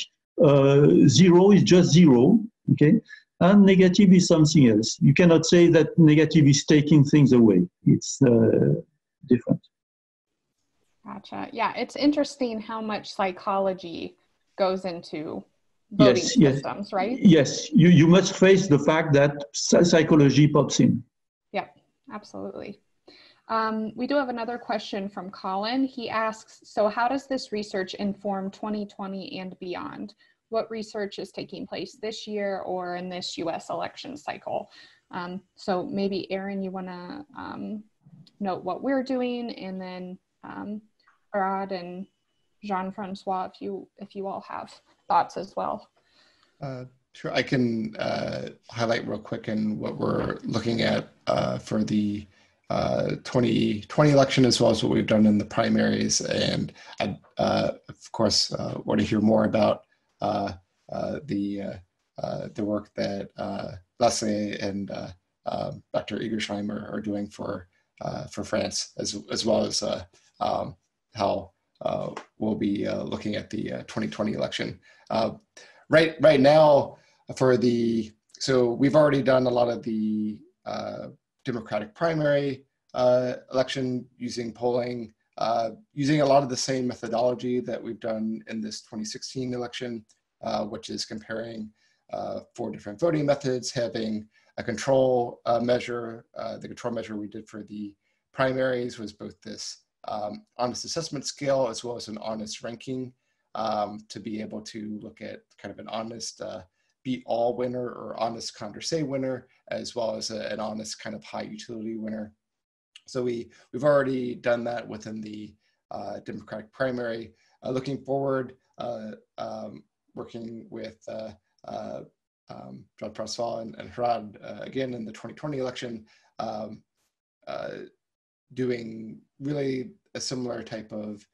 zero is just zero, okay? And negative is something else. You cannot say that negative is taking things away. It's different. Gotcha. Yeah, it's interesting how much psychology goes into voting systems, right? Yes, you must face the fact that psychology pops in. Yeah, absolutely. We do have another question from Colin. He asks, so how does this research inform 2020 and beyond? What research is taking place this year or in this US election cycle? So maybe Aaron, you wanna note what we're doing, and then Herrade and Jean-François, if you all have thoughts as well. Sure, I can highlight real quick in what we're looking at for the 2020 election, as well as what we've done in the primaries. And I, of course, want to hear more about the work that Laslier and Dr. Igersheim are doing for France, as well as how we'll be looking at the 2020 election. Right now, so we've already done a lot of the Democratic primary election using polling, using a lot of the same methodology that we've done in this 2016 election, which is comparing 4 different voting methods, having a control measure. The control measure we did for the primaries was both this honest assessment scale as well as an honest ranking, to be able to look at kind of an honest beat all winner or honest Condorcet winner, as well as an honest kind of high utility winner. So we've already done that within the Democratic primary. Looking forward, working with Jean-François and Herrade again in the 2020 election, doing really a similar type of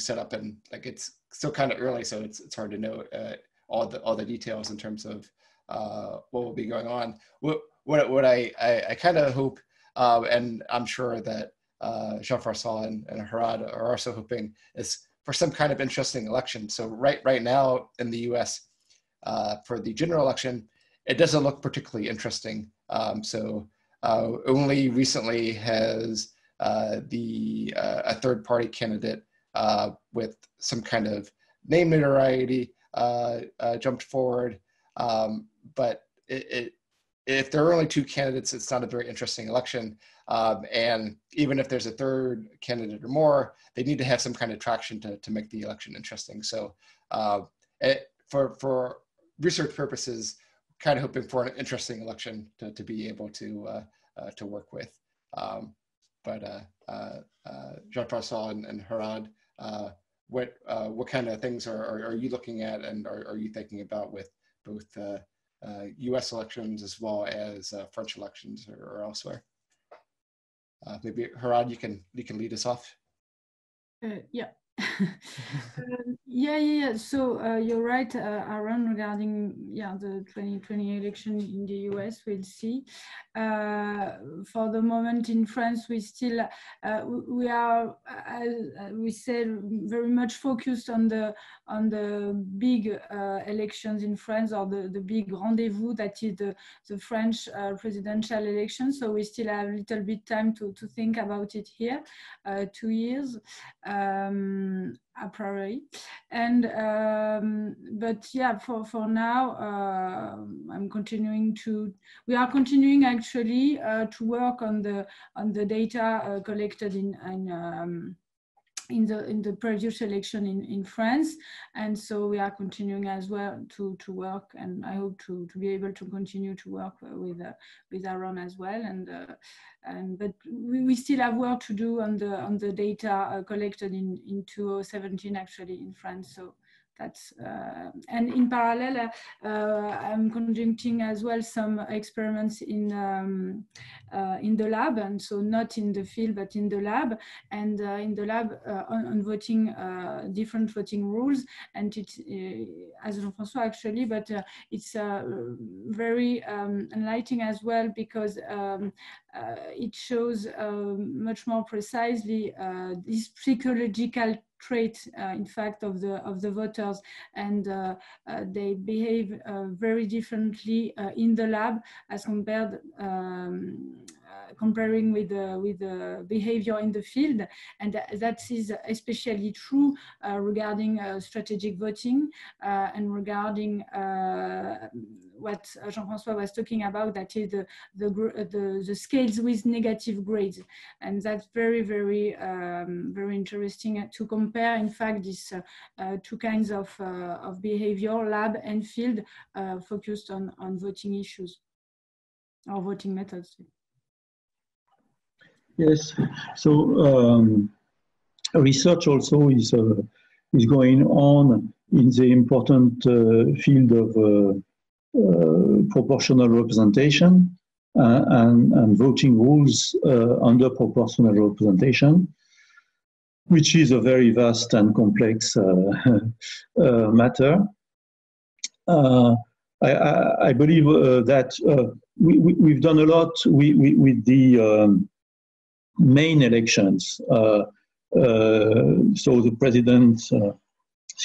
setup. And like, it's still kind of early, so it's hard to know all the details in terms of what will be going on. What I kind of hope, and I'm sure that Jean-François and Herrade are also hoping, is for some kind of interesting election. So right now in the U.S. For the general election, it doesn't look particularly interesting. So only recently has a third party candidate with some kind of name notoriety jumped forward. But if there are only 2 candidates, it's not a very interesting election. And even if there's a third candidate or more, they need to have some kind of traction to make the election interesting. So for research purposes, kind of hoping for an interesting election to be able to work with. But Jean-François and Herrade, what kind of things are you looking at, and are you thinking about with both U.S. elections as well as French elections or elsewhere? Maybe Herrade, you can lead us off. Yeah. Yeah. So you're right, Aaron, regarding the 2020 election in the US. We'll see. For the moment in France, we still we are, as we said, very much focused on the big elections in France, or the big rendezvous that is the French presidential election. So we still have a little bit time to think about it here. 2 years. A priori, and but yeah, for now, we are continuing actually to work on the data collected in the previous election in France, and so we are continuing as well to work, and I hope to be able to continue to work with Aaron as well, and but we still have work to do on the data collected in 2017 actually in France. So that's and in parallel, I'm conducting as well some experiments in the lab, and so not in the field but in the lab, and in the lab on voting, different voting rules, and it's as Jean-François actually, but it's very enlightening as well, because it shows much more precisely this psychological trait, in fact, of the voters, and they behave very differently in the lab as compared comparing with behavior in the field, and that is especially true regarding strategic voting and regarding what Jean-François was talking about, that is the scales with negative grades, and that's very interesting to compare, in fact, these two kinds of behavior, lab and field, focused on voting issues or voting methods. Yes, so research also is going on in the important field of proportional representation and voting rules under proportional representation, which is a very vast and complex matter. I believe that we've done a lot with the main elections, so the presidential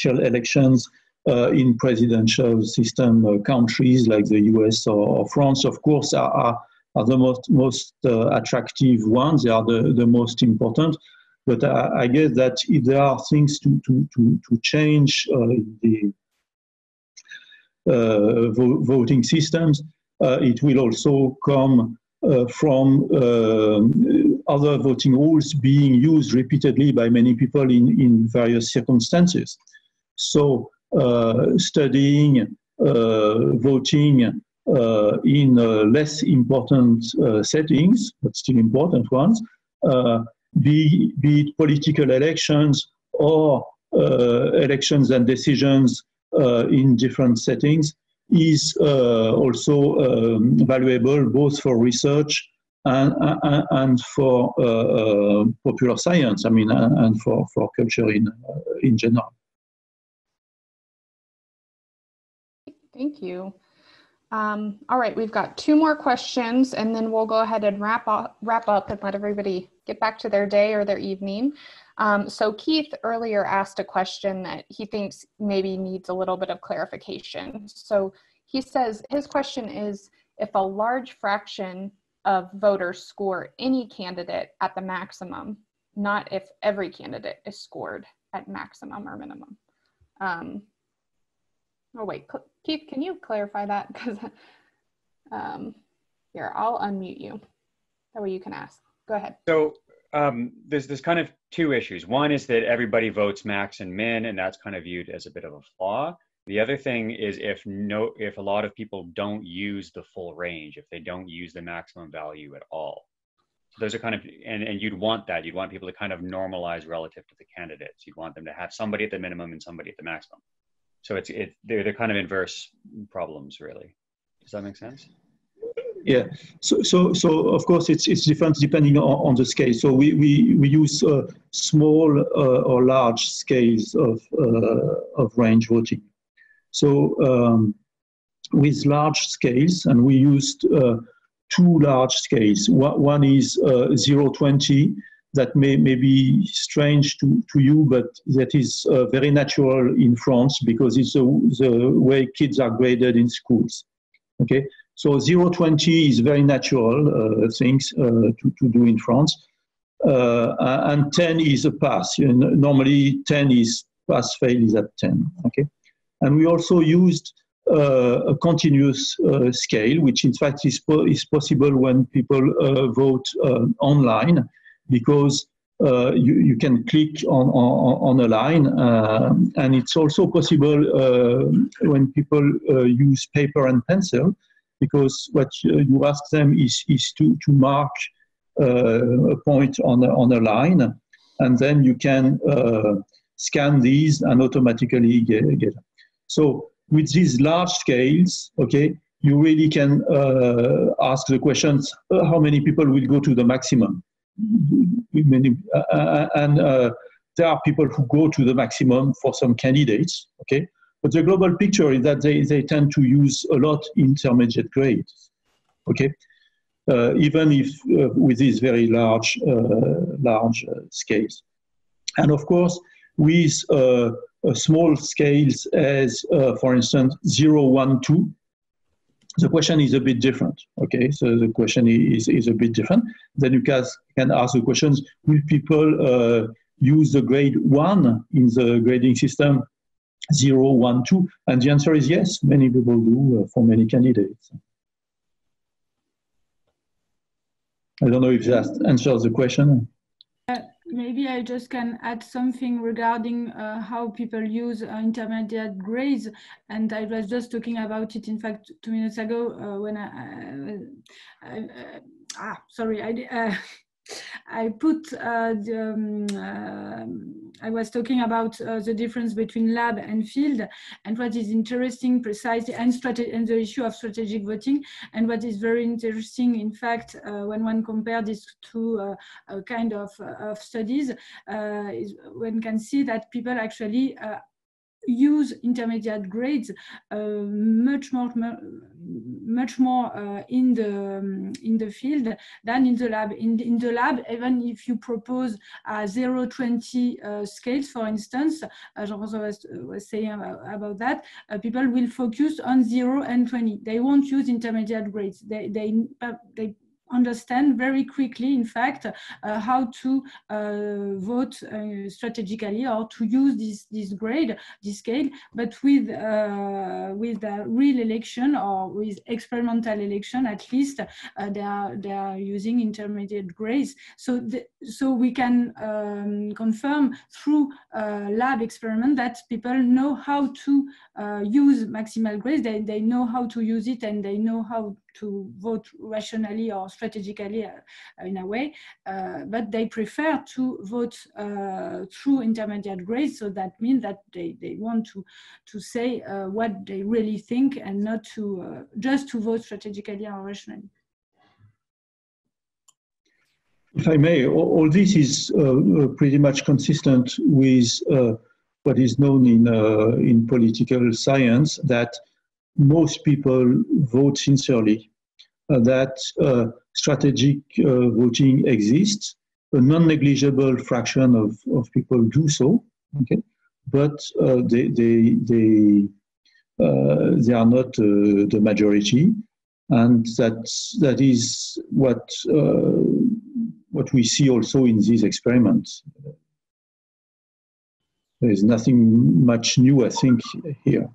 elections in presidential system countries like the US or France, of course, are the most attractive ones. They are the most important. But I guess that if there are things to change the voting systems, it will also come from other voting rules being used repeatedly by many people in various circumstances. So studying voting in less important settings, but still important ones, be it political elections or elections and decisions in different settings, is also valuable both for research and for popular science, I mean, and for culture in general. Thank you. All right, we've got two more questions, and then we'll go ahead and wrap up and let everybody get back to their day or their evening. So Keith earlier asked a question that he thinks maybe needs a little bit of clarification. So he says, his question is, if a large fraction of voters score any candidate at the maximum, not if every candidate is scored at maximum or minimum. Oh wait, Keith, can you clarify that? Because here, I'll unmute you. That way you can ask. Go ahead. So there's kind of two issues. One is that everybody votes max and min, and that's kind of viewed as a bit of a flaw. The other thing is if a lot of people don't use the full range, if they don't use the maximum value at all. So those are kind of, and you'd want that. You'd want people to kind of normalize relative to the candidates. You'd want them to have somebody at the minimum and somebody at the maximum. So they're kind of inverse problems, really. Does that make sense? Yeah. So of course it's different depending on the scale. So we use small or large scales of range voting. So with large scales, and we used two large scales. One is 0-20. That may be strange to you, but that is very natural in France because it's the way kids are graded in schools. Okay, so 0-20 is very natural things to do in France, and 10 is a pass. You know, normally 10 is pass-fail is at 10. Okay, and we also used a continuous scale, which in fact is possible when people vote online. Because you can click on a line, and it's also possible when people use paper and pencil, because what you ask them is to mark a point on a line, and then you can scan these and automatically get them. So with these large scales, okay, you really can ask the questions: how many people will go to the maximum? And there are people who go to the maximum for some candidates, okay? But the global picture is that they tend to use a lot intermediate grades, okay? Even if with these very large scales. And of course, with small scales as, for instance, 0-1-2, The question is a bit different, okay? So the question is a bit different. Then you can ask the questions, will people use the grade 1 in the grading system, 0, 1, 2? And the answer is yes, many people do for many candidates. I don't know if that answers the question. Maybe I just can add something regarding how people use intermediate grades, and I was just talking about it, in fact, 2 minutes ago when I was talking about the difference between lab and field, and what is interesting precisely, and the issue of strategic voting, and what is very interesting, in fact, when one compares these two kind of studies, is one can see that people actually use intermediate grades much more in the field than in the lab. In the lab, even if you propose a 0-20 scales, for instance, Jean-François was saying about that, people will focus on 0 and 20. They won't use intermediate grades. They understand very quickly, in fact, how to vote strategically, or to use this grade, this scale, but with a real election, or with experimental election, at least they are using intermediate grades. So so we can confirm through lab experiment that people know how to use maximal grades. They know how to use it, and they know how to vote rationally or strategically in a way, but they prefer to vote through intermediate grades. So that means that they want to say what they really think, and not to just to vote strategically or rationally. If I may, all this is pretty much consistent with what is known in political science, that most people vote sincerely, that strategic voting exists. A non-negligible fraction of people do so, okay? But they are not the majority, and that is what we see also in these experiments. There is nothing much new, I think, here.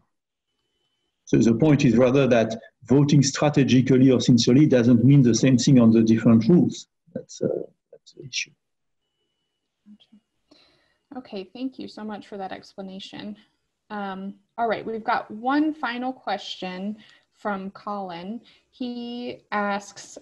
So the point is rather that voting strategically or sincerely doesn't mean the same thing on the different rules. That's the issue. Okay, thank you so much for that explanation. All right, we've got one final question from Colin. He asks,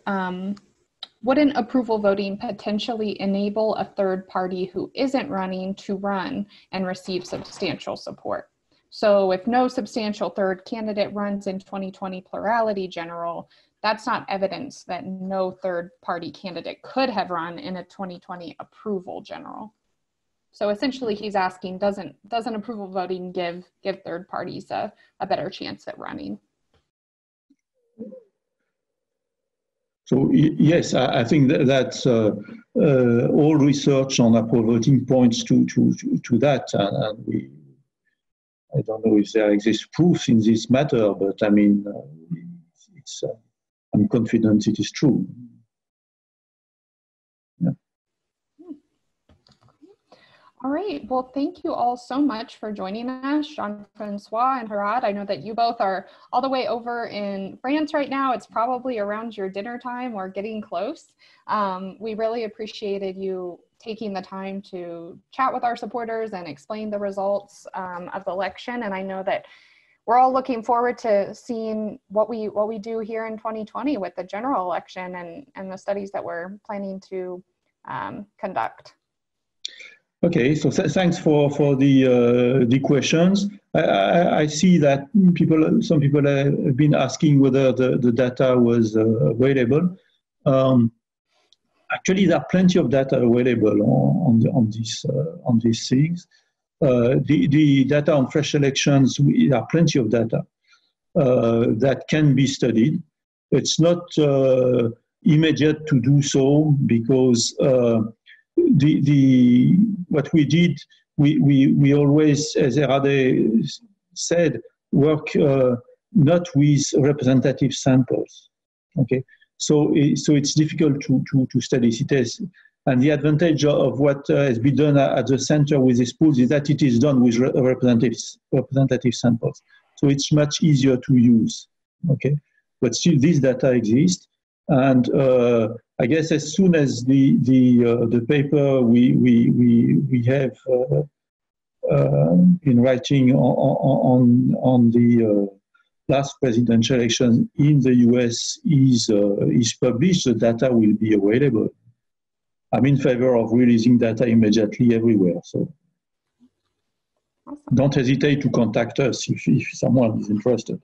wouldn't approval voting potentially enable a third party who isn't running to run and receive substantial support? So if no substantial third candidate runs in 2020 plurality general, that's not evidence that no third party candidate could have run in a 2020 approval general. So essentially he's asking, doesn't approval voting give third parties a better chance at running? So yes, I think that all research on approval voting points to that, and I don't know if there exists proof in this matter, but I mean, I'm confident it is true. Yeah. All right. Well, thank you all so much for joining us, Jean-François and Herrade. I know that you both are all the way over in France right now. It's probably around your dinner time or getting close. We really appreciated you taking the time to chat with our supporters and explain the results of the election. And I know that we're all looking forward to seeing what we do here in 2020 with the general election and the studies that we're planning to conduct. Okay, so thanks for the questions. I see that some people have been asking whether the data was available. Actually, there are plenty of data available on these things. The data on fresh elections, there are plenty of data that can be studied. It's not immediate to do so, because what we did, we always, as Herrade said, work not with representative samples. Okay, so it's difficult to study CITES. And the advantage of what has been done at the center with these pools is that it is done with representative samples. So it's much easier to use. Okay, but still these data exist. And I guess as soon as the paper we have in writing on the last presidential election in the U.S. Is published, the data will be available. I'm in favor of releasing data immediately everywhere. So awesome. Don't hesitate to contact us if someone is interested.